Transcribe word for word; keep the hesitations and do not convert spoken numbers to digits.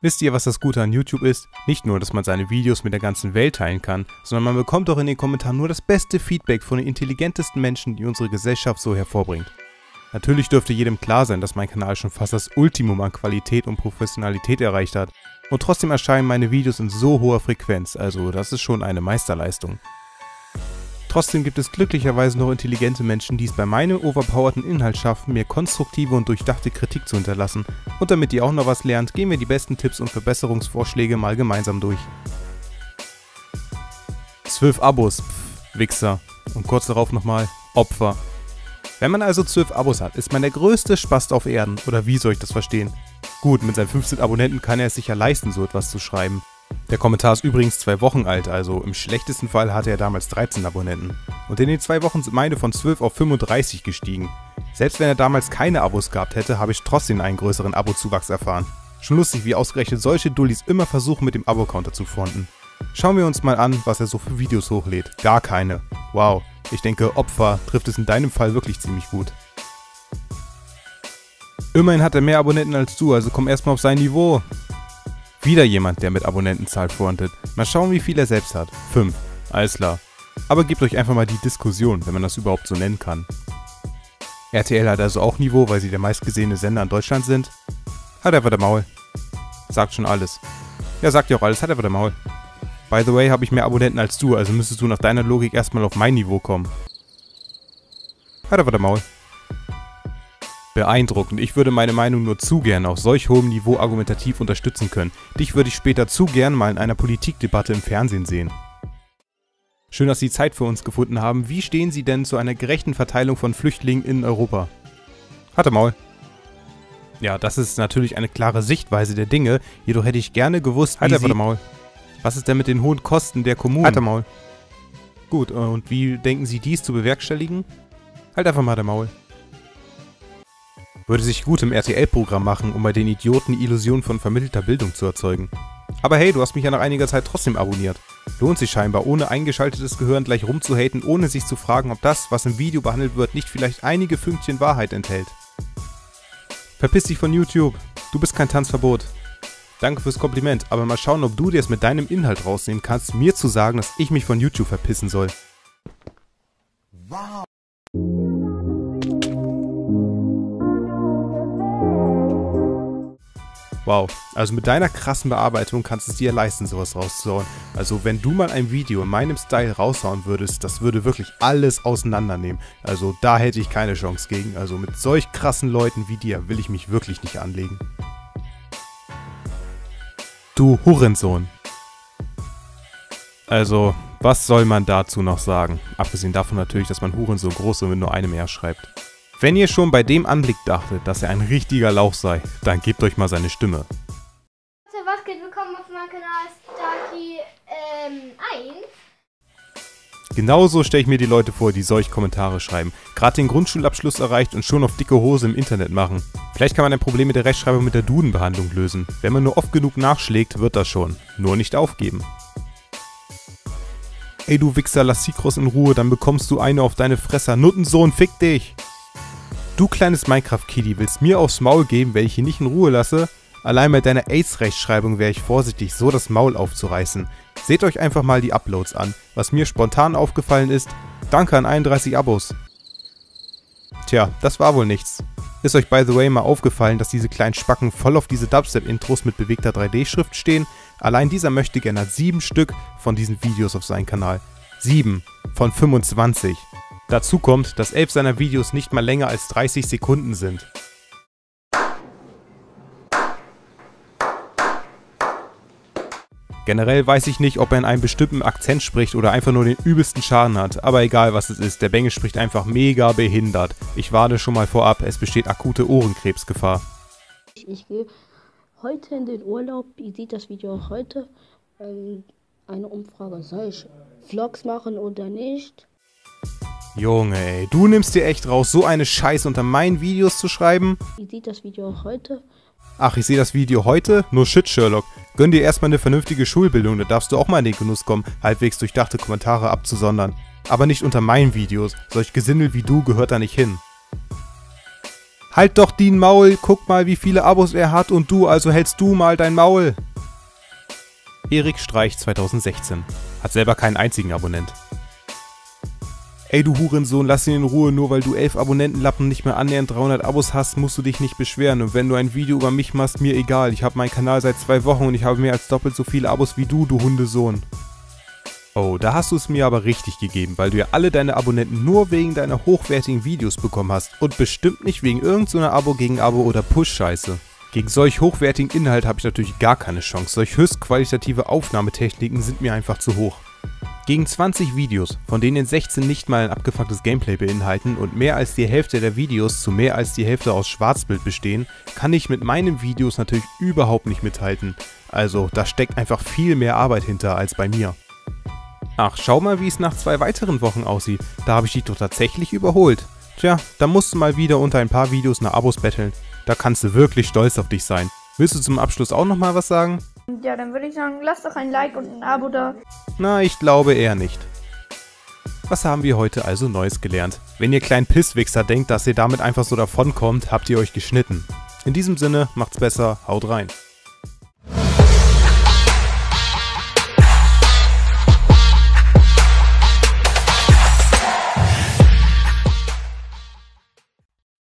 Wisst ihr, was das Gute an YouTube ist? Nicht nur, dass man seine Videos mit der ganzen Welt teilen kann, sondern man bekommt auch in den Kommentaren nur das beste Feedback von den intelligentesten Menschen, die unsere Gesellschaft so hervorbringt. Natürlich dürfte jedem klar sein, dass mein Kanal schon fast das Ultimum an Qualität und Professionalität erreicht hat, und trotzdem erscheinen meine Videos in so hoher Frequenz, also das ist schon eine Meisterleistung. Trotzdem gibt es glücklicherweise noch intelligente Menschen, die es bei meinem overpowerten Inhalt schaffen, mir konstruktive und durchdachte Kritik zu hinterlassen. Und damit ihr auch noch was lernt, gehen wir die besten Tipps und Verbesserungsvorschläge mal gemeinsam durch. zwölf Abos, pff, Wichser. Und kurz darauf nochmal, Opfer. Wenn man also zwölf Abos hat, ist man der größte Spast auf Erden, oder wie soll ich das verstehen? Gut, mit seinen fünfzehn Abonnenten kann er es sicher leisten, so etwas zu schreiben. Der Kommentar ist übrigens zwei Wochen alt, also im schlechtesten Fall hatte er damals dreizehn Abonnenten. Und in den zwei Wochen sind meine von zwölf auf fünfunddreißig gestiegen. Selbst wenn er damals keine Abos gehabt hätte, habe ich trotzdem einen größeren Abo-Zuwachs erfahren. Schon lustig, wie ausgerechnet solche Dullis immer versuchen, mit dem Abo-Counter zu fronten. Schauen wir uns mal an, was er so für Videos hochlädt. Gar keine. Wow, ich denke, Opfer trifft es in deinem Fall wirklich ziemlich gut. Immerhin hat er mehr Abonnenten als du, also komm erstmal auf sein Niveau. Wieder jemand, der mit Abonnentenzahl frontet. Mal schauen, wie viel er selbst hat. fünf. Alles klar. Aber gebt euch einfach mal die Diskussion, wenn man das überhaupt so nennen kann. R T L hat also auch Niveau, weil sie der meistgesehene Sender in Deutschland sind? Hat einfach der Maul. Sagt schon alles. Ja, sagt ja auch alles. Hat einfach der Maul. By the way, habe ich mehr Abonnenten als du, also müsstest du nach deiner Logik erstmal auf mein Niveau kommen. Hat einfach der Maul. Beeindruckend. Ich würde meine Meinung nur zu gern auf solch hohem Niveau argumentativ unterstützen können. Dich würde ich später zu gern mal in einer Politikdebatte im Fernsehen sehen. Schön, dass Sie Zeit für uns gefunden haben. Wie stehen Sie denn zu einer gerechten Verteilung von Flüchtlingen in Europa? Hatte Maul. Ja, das ist natürlich eine klare Sichtweise der Dinge, jedoch hätte ich gerne gewusst, wie Sie... Maul. Was ist denn mit den hohen Kosten der Kommunen? Hatte Maul. Gut, und wie denken Sie dies zu bewerkstelligen? Halt einfach mal der Maul. Würde sich gut im R T L-Programm machen, um bei den Idioten die Illusion von vermittelter Bildung zu erzeugen. Aber hey, du hast mich ja nach einiger Zeit trotzdem abonniert. Lohnt sich scheinbar, ohne eingeschaltetes Gehirn gleich rumzuhaten, ohne sich zu fragen, ob das, was im Video behandelt wird, nicht vielleicht einige Fünkchen Wahrheit enthält. Verpiss dich von YouTube. Du bist kein Tanzverbot. Danke fürs Kompliment, aber mal schauen, ob du dir es mit deinem Inhalt rausnehmen kannst, mir zu sagen, dass ich mich von YouTube verpissen soll. Wow. Wow, also mit deiner krassen Bearbeitung kannst du es dir leisten, sowas rauszuhauen. Also wenn du mal ein Video in meinem Style raushauen würdest, das würde wirklich alles auseinandernehmen. Also da hätte ich keine Chance gegen. Also mit solch krassen Leuten wie dir will ich mich wirklich nicht anlegen. Du Hurensohn. Also, was soll man dazu noch sagen? Abgesehen davon natürlich, dass man Hurensohn groß und mit nur einem R schreibt. Wenn ihr schon bei dem Anblick dachtet, dass er ein richtiger Lauch sei, dann gebt euch mal seine Stimme. Was geht? Willkommen auf meinem Kanal Starky ähm, eins. Genauso stelle ich mir die Leute vor, die solch Kommentare schreiben. Gerade den Grundschulabschluss erreicht und schon auf dicke Hose im Internet machen. Vielleicht kann man ein Problem mit der Rechtschreibung mit der Duden-Behandlung lösen. Wenn man nur oft genug nachschlägt, wird das schon. Nur nicht aufgeben. Ey du Wichser, lass Sikros in Ruhe, dann bekommst du eine auf deine Fresse. Nuttensohn, fick dich! Du kleines Minecraft-Kiddie willst mir aufs Maul geben, wenn ich ihn nicht in Ruhe lasse? Allein mit deiner Ace-Rechtschreibung wäre ich vorsichtig, so das Maul aufzureißen. Seht euch einfach mal die Uploads an. Was mir spontan aufgefallen ist, danke an einunddreißig Abos. Tja, das war wohl nichts. Ist euch by the way mal aufgefallen, dass diese kleinen Spacken voll auf diese Dubstep-Intros mit bewegter drei D-Schrift stehen? Allein dieser möchte gerne sieben Stück von diesen Videos auf seinen Kanal. sieben von fünfundzwanzig. Dazu kommt, dass elf seiner Videos nicht mal länger als dreißig Sekunden sind. Generell weiß ich nicht, ob er in einem bestimmten Akzent spricht oder einfach nur den übelsten Schaden hat, aber egal was es ist, der Bengel spricht einfach mega behindert. Ich warne schon mal vorab, es besteht akute Ohrenkrebsgefahr. Ich gehe heute in den Urlaub, ihr seht das Video auch heute, ähm, eine Umfrage, soll ich Vlogs machen oder nicht? Junge, ey, du nimmst dir echt raus, so eine Scheiße unter meinen Videos zu schreiben? Ihr seht das Video auch heute. Ach, ich sehe das Video heute? No shit, Sherlock. Gönn dir erstmal eine vernünftige Schulbildung, da darfst du auch mal in den Genuss kommen, halbwegs durchdachte Kommentare abzusondern. Aber nicht unter meinen Videos, solch Gesindel wie du gehört da nicht hin. Halt doch dein Maul. Guck mal, wie viele Abos er hat und du, also hältst du mal dein Maul. Erik Streich zweitausendsechzehn. Hat selber keinen einzigen Abonnent. Ey du Hurensohn, lass ihn in Ruhe, nur weil du elf Abonnentenlappen nicht mehr annähernd dreihundert Abos hast, musst du dich nicht beschweren. Und wenn du ein Video über mich machst, mir egal. Ich habe meinen Kanal seit zwei Wochen und ich habe mehr als doppelt so viele Abos wie du, du Hundesohn. Oh, da hast du es mir aber richtig gegeben, weil du ja alle deine Abonnenten nur wegen deiner hochwertigen Videos bekommen hast und bestimmt nicht wegen irgendeiner Abo gegen Abo oder Push-Scheiße. Gegen solch hochwertigen Inhalt habe ich natürlich gar keine Chance. Solch höchst qualitative Aufnahmetechniken sind mir einfach zu hoch. Gegen zwanzig Videos, von denen sechzehn nicht mal ein abgefucktes Gameplay beinhalten und mehr als die Hälfte der Videos zu mehr als die Hälfte aus Schwarzbild bestehen, kann ich mit meinen Videos natürlich überhaupt nicht mithalten. Also, da steckt einfach viel mehr Arbeit hinter als bei mir. Ach, schau mal, wie es nach zwei weiteren Wochen aussieht. Da habe ich dich doch tatsächlich überholt. Tja, da musst du mal wieder unter ein paar Videos nach Abos betteln. Da kannst du wirklich stolz auf dich sein. Willst du zum Abschluss auch nochmal was sagen? Ja, dann würde ich sagen, lass doch ein Like und ein Abo da. Na, ich glaube eher nicht. Was haben wir heute also Neues gelernt? Wenn ihr kleinen Pisswichser denkt, dass ihr damit einfach so davonkommt, habt ihr euch geschnitten. In diesem Sinne, macht's besser, haut rein.